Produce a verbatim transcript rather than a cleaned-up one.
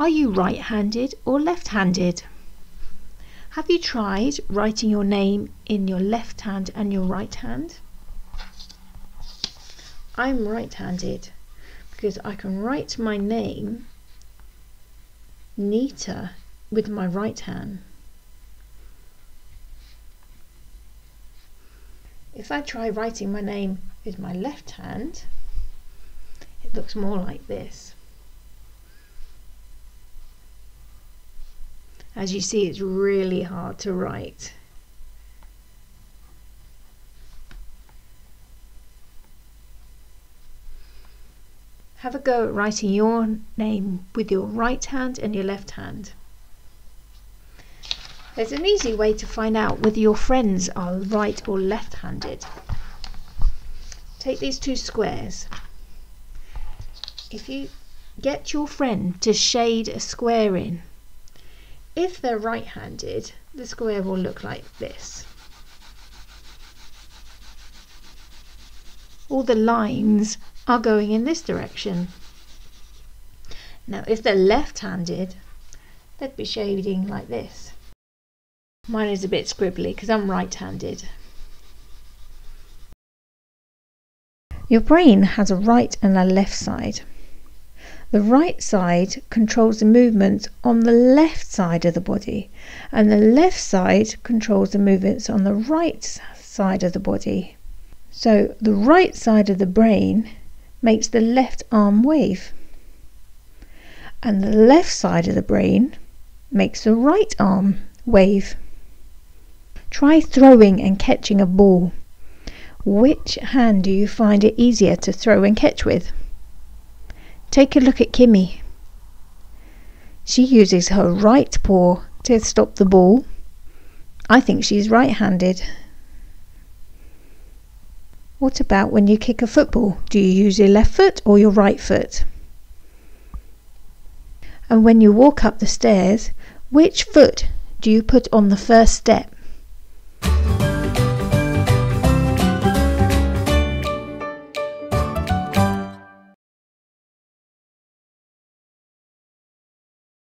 Are you right-handed or left-handed? Have you tried writing your name in your left hand and your right hand? I'm right-handed because I can write my name neater with my right hand. If I try writing my name with my left hand, it looks more like this. As you see, it's really hard to write. Have a go at writing your name with your right hand and your left hand. There's an easy way to find out whether your friends are right or left-handed. Take these two squares. If you get your friend to shade a square in, if they're right-handed, the square will look like this. All the lines are going in this direction. Now, if they're left-handed, they'd be shading like this. Mine is a bit scribbly because I'm right-handed. Your brain has a right and a left side. The right side controls the movements on the left side of the body, and the left side controls the movements on the right side of the body. So the right side of the brain makes the left arm wave, and the left side of the brain makes the right arm wave. Try throwing and catching a ball. Which hand do you find it easier to throw and catch with? Take a look at Kimmy. She uses her right paw to stop the ball. I think she's right-handed. What about when you kick a football? Do you use your left foot or your right foot? And when you walk up the stairs, which foot do you put on the first step?